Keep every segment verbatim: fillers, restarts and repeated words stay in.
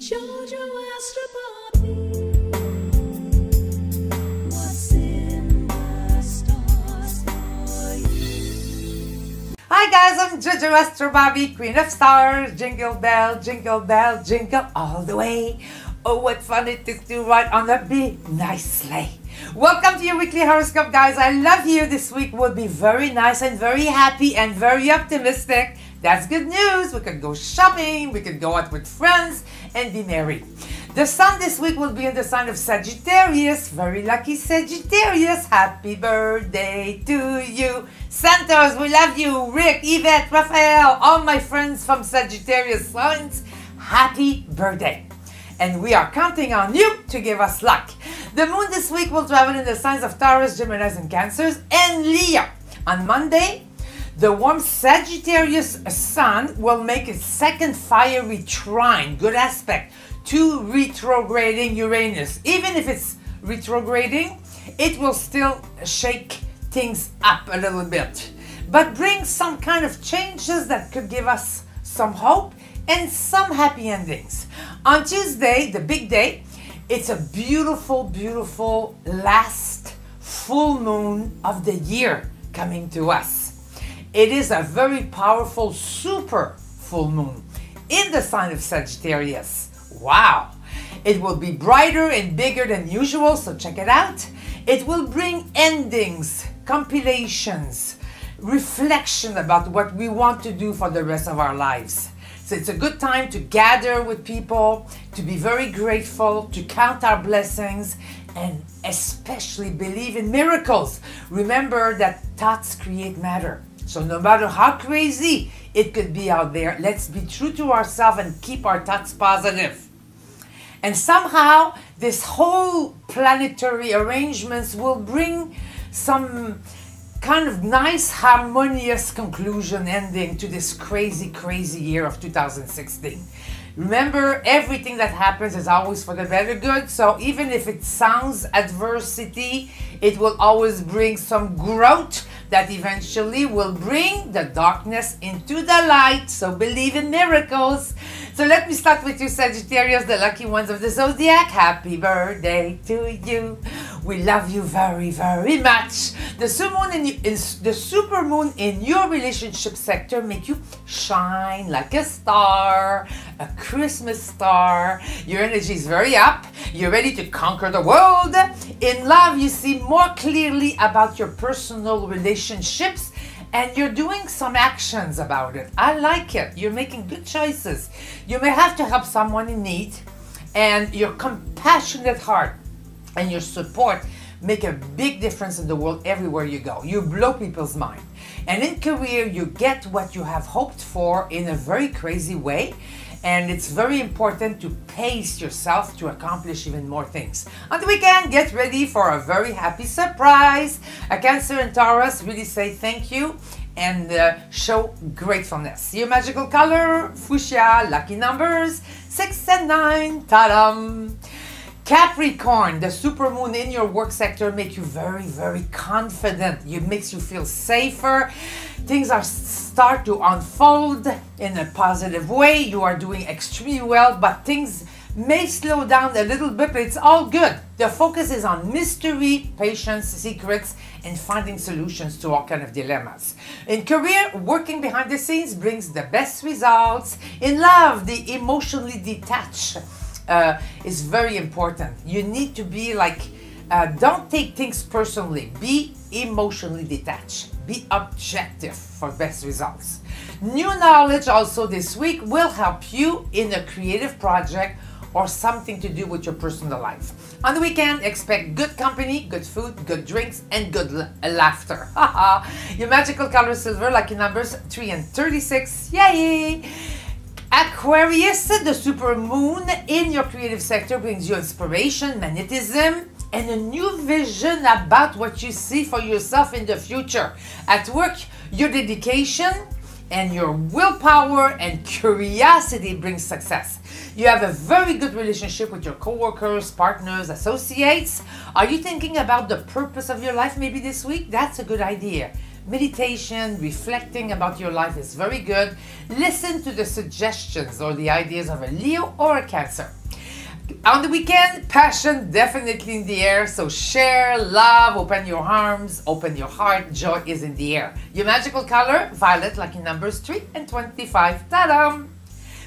JoJo Astro Bobby, what's in the stars for you? Hi guys, I'm JoJo Astro Bobby, Queen of Stars. Jingle bell, jingle bell, jingle all the way. Oh, what fun it is to ride on a big, nice sleigh. Welcome to your weekly horoscope, guys. I love you. This week will be very nice and very happy and very optimistic. That's good news. We can go shopping, we can go out with friends and be merry. The sun this week will be in the sign of Sagittarius. Very lucky Sagittarius. Happy birthday to you. Santos, we love you. Rick, Yvette, Raphael, all my friends from Sagittarius signs. Happy birthday. And we are counting on you to give us luck. The moon this week will travel in the signs of Taurus, Geminis and Cancers and Leo. On Monday, the warm Sagittarius sun will make its second fiery trine, good aspect, to retrograding Uranus. Even if it's retrograding, it will still shake things up a little bit, but bring some kind of changes that could give us some hope and some happy endings. On Tuesday, the big day, it's a beautiful, beautiful last full moon of the year coming to us. It is a very powerful super full moon in the sign of Sagittarius. Wow! It will be brighter and bigger than usual, so check it out. It will bring endings, compilations, reflection about what we want to do for the rest of our lives. So it's a good time to gather with people, to be very grateful, to count our blessings, and especially believe in miracles. Remember that thoughts create matter. So no matter how crazy it could be out there, let's be true to ourselves and keep our thoughts positive. And somehow this whole planetary arrangements will bring some kind of nice harmonious conclusion ending to this crazy, crazy year of two thousand sixteen. Remember, everything that happens is always for the better good. So even if it sounds adversity, it will always bring some growth that eventually will bring the darkness into the light. So believe in miracles. So let me start with you, Sagittarius, the lucky ones of the zodiac. Happy birthday to you. We love you very, very much. The super moon in, in, the super moon in your relationship sector make you shine like a star, a Christmas star. Your energy is very up. You're ready to conquer the world. In love, you see more clearly about your personal relationships and you're doing some actions about it. I like it. You're making good choices. You may have to help someone in need, and your compassionate heart and your support make a big difference in the world everywhere you go. You blow people's mind. And in career, you get what you have hoped for in a very crazy way. And it's very important to pace yourself to accomplish even more things. On the weekend, get ready for a very happy surprise. A Cancer and Taurus really say thank you and uh, show gratefulness. Your magical color, fuchsia, lucky numbers, six and nine, ta-dam! Capricorn, the supermoon in your work sector makes you very, very confident. It makes you feel safer. Things are start to unfold in a positive way. You are doing extremely well, but things may slow down a little bit, but it's all good. The focus is on mystery, patience, secrets, and finding solutions to all kind of dilemmas. In career, working behind the scenes brings the best results. In love, the emotionally detached Uh, is very important. You need to be like, uh, don't take things personally. Be emotionally detached. Be objective for best results. New knowledge also this week will help you in a creative project or something to do with your personal life. On the weekend, expect good company, good food, good drinks, and good laughter. Your magical color silver, lucky numbers three and thirty-six. Yay! Aquarius, the super moon in your creative sector brings you inspiration, magnetism, and a new vision about what you see for yourself in the future. At work, your dedication and your willpower and curiosity brings success. You have a very good relationship with your coworkers, partners, associates. Are you thinking about the purpose of your life maybe this week? That's a good idea. meditation, reflecting about your life is very good. Listen to the suggestions or the ideas of a Leo or a Cancer. On the weekend, passion definitely in the air, so share, love, open your arms, open your heart, joy is in the air. Your magical color, violet, lucky numbers three and twenty-five. Ta-da!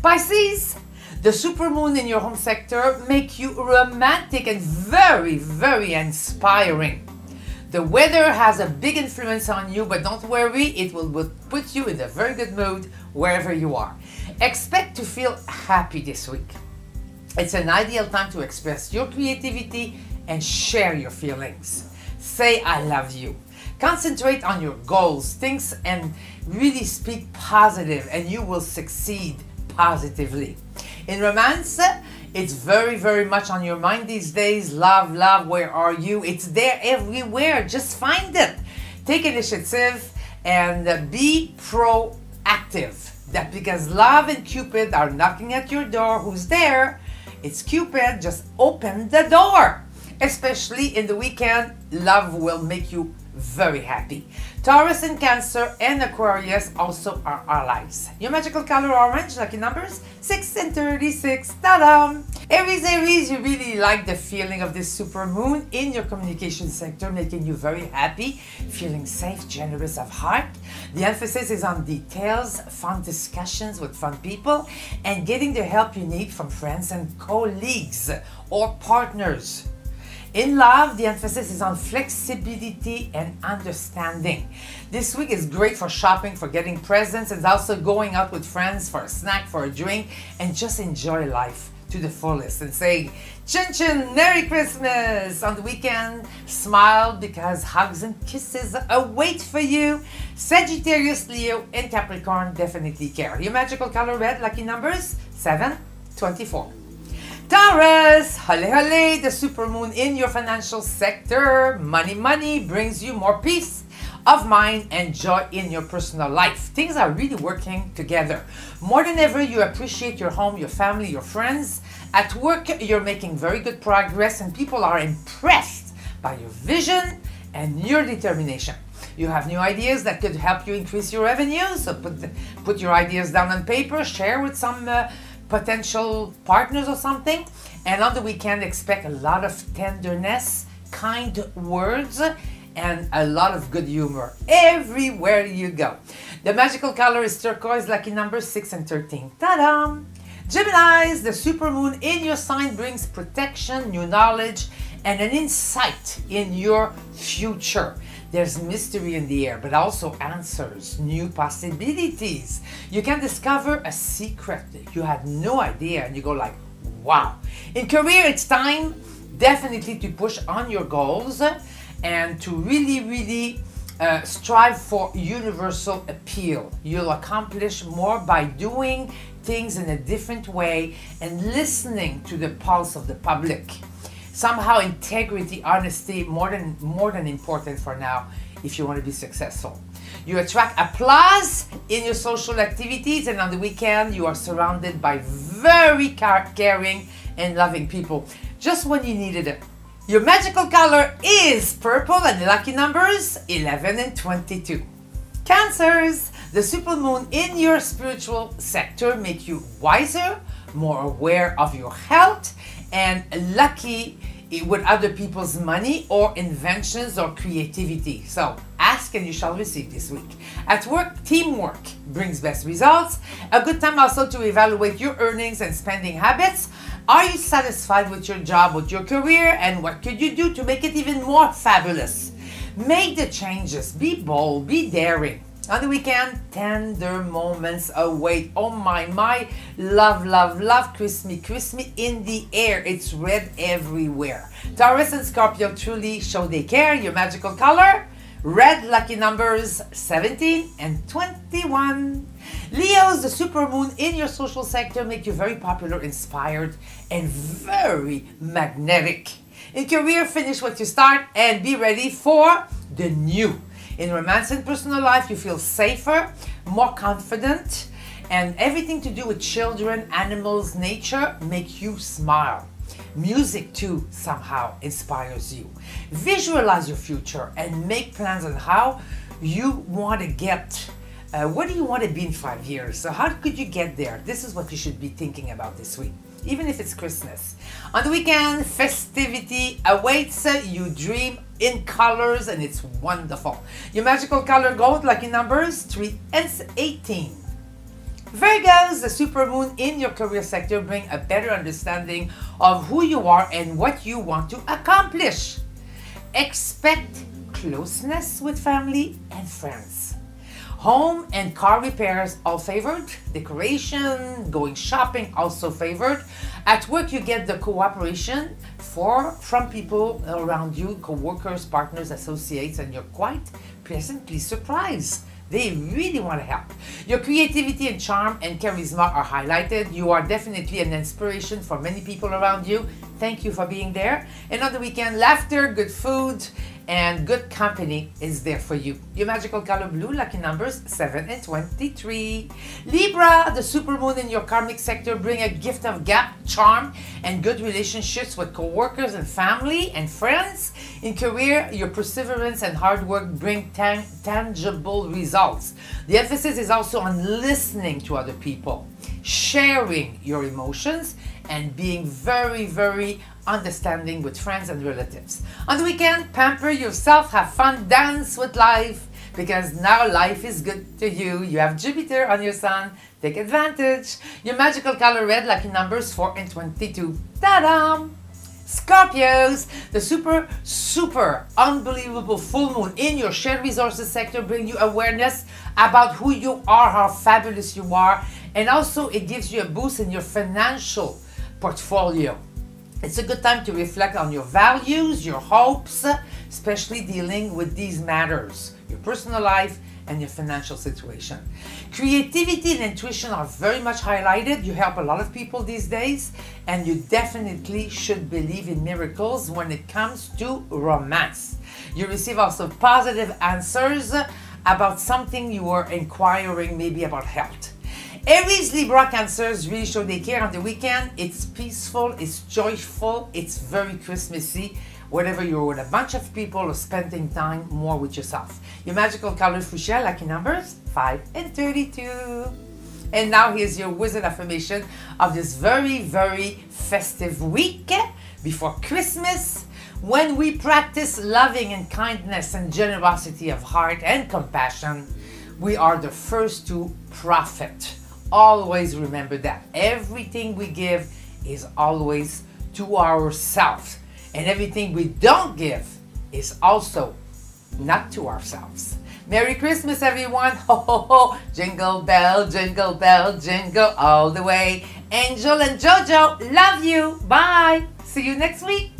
Pisces, the supermoon in your home sector make you romantic and very, very inspiring. The weather has a big influence on you, but don't worry, it will put you in a very good mood wherever you are. Expect to feel happy this week. It's an ideal time to express your creativity and share your feelings. Say I love you. Concentrate on your goals, things, and really speak positive, and you will succeed positively. In romance, it's very, very much on your mind these days. Love, love, where are you? It's there everywhere. Just find it. Take initiative and be proactive. That because love and Cupid are knocking at your door. Who's there? It's Cupid. Just open the door. Especially in the weekend, love will make you very happy. Taurus and Cancer and Aquarius also are allies. Your magical color orange, lucky numbers six and thirty-six. Ta-da! Aries, Aries, you really like the feeling of this super moon in your communication sector, making you very happy, feeling safe, generous of heart. The emphasis is on details, fun discussions with fun people, and getting the help you need from friends and colleagues or partners. In love, the emphasis is on flexibility and understanding. This week is great for shopping, for getting presents, and also going out with friends for a snack, for a drink, and just enjoy life to the fullest and saying, chin chin, Merry Christmas! On the weekend, smile because hugs and kisses await for you. Sagittarius, Leo, and Capricorn definitely care. Your magical color red, lucky numbers seven, twenty-four. Taurus, hale hale, the supermoon in your financial sector. Money, money brings you more peace of mind and joy in your personal life. Things are really working together. More than ever, you appreciate your home, your family, your friends. At work, you're making very good progress and people are impressed by your vision and your determination. You have new ideas that could help you increase your revenues. So put, put your ideas down on paper, share with some uh, potential partners or something. And on the weekend, expect a lot of tenderness, kind words, and a lot of good humor everywhere you go. The magical color is turquoise, lucky number six and thirteen. Ta-da! Geminis, the supermoon in your sign brings protection, new knowledge, and an insight in your future. There's mystery in the air, but also answers, new possibilities. You can discover a secret that you had no idea and you go like, wow. In career, it's time definitely to push on your goals and to really, really uh, strive for universal appeal. You'll accomplish more by doing things in a different way and listening to the pulse of the public. Somehow integrity, honesty, more than, more than important for now if you want to be successful. You attract applause in your social activities, and on the weekend you are surrounded by very caring and loving people, just when you needed it. Your magical color is purple and the lucky numbers eleven and twenty-two. Cancers, the supermoon in your spiritual sector make you wiser, more aware of your health, and lucky with other people's money or inventions or creativity. So ask and you shall receive this week. At work, teamwork brings best results. A good time also to evaluate your earnings and spending habits. Are you satisfied with your job, with your career, and what could you do to make it even more fabulous? Make the changes, be bold, be daring. On the weekend, tender moments await. Oh my, my, love, love, love, crispy, crispy in the air. It's red everywhere. Taurus and Scorpio truly show they care. Your magical color, red, lucky numbers seventeen and twenty-one. Leos, the supermoon in your social sector make you very popular, inspired, and very magnetic. In career, finish what you start and be ready for the new. In romance and personal life, you feel safer, more confident, and everything to do with children, animals, nature make you smile. Music too somehow inspires you. Visualize your future and make plans on how you want to get, uh, what do you want to be in five years? So how could you get there? This is what you should be thinking about this week, even if it's Christmas. On the weekend, festivity awaits. You dream in colors and it's wonderful. Your magical color gold, lucky numbers three and eighteen. Virgos, the supermoon in your career sector bring a better understanding of who you are and what you want to accomplish. Expect closeness with family and friends. Home and car repairs all favored. Decoration, going shopping also favored. At work you get the cooperation for, from people around you, co-workers, partners, associates, and you're quite pleasantly surprised. They really want to help. Your creativity and charm and charisma are highlighted. You are definitely an inspiration for many people around you. Thank you for being there. And on the weekend, laughter, good food, and good company is there for you. Your magical color blue, lucky numbers seven and twenty-three. Libra, the supermoon in your karmic sector bring a gift of gap, charm, and good relationships with co-workers and family and friends. In career, your perseverance and hard work bring tang tangible results. The emphasis is also on listening to other people, sharing your emotions, and being very, very understanding with friends and relatives. On the weekend, pamper yourself, have fun, dance with life, because now life is good to you. You have Jupiter on your sun, take advantage. Your magical color red, lucky numbers four and twenty-two. Ta-da! Scorpios, the super, super unbelievable full moon in your shared resources sector brings you awareness about who you are, how fabulous you are, and also it gives you a boost in your financial portfolio. It's a good time to reflect on your values, your hopes, especially dealing with these matters, your personal life and your financial situation. Creativity and intuition are very much highlighted. You help a lot of people these days, and you definitely should believe in miracles when it comes to romance. You receive also positive answers about something you were inquiring, maybe about health. Aries, Libra, Cancers really show they care on the weekend. It's peaceful, it's joyful, it's very Christmassy, whenever you're with a bunch of people or spending time more with yourself. Your magical color fuchsia, lucky numbers five and thirty-two. And now here's your wizard affirmation of this very, very festive week before Christmas. When we practice loving and kindness and generosity of heart and compassion, we are the first to profit. Always remember that everything we give is always to ourselves, and everything we don't give is also not to ourselves. Merry Christmas, everyone. Ho, ho, ho. Jingle bell, jingle bell, jingle all the way. Angel and JoJo love you. Bye. See you next week.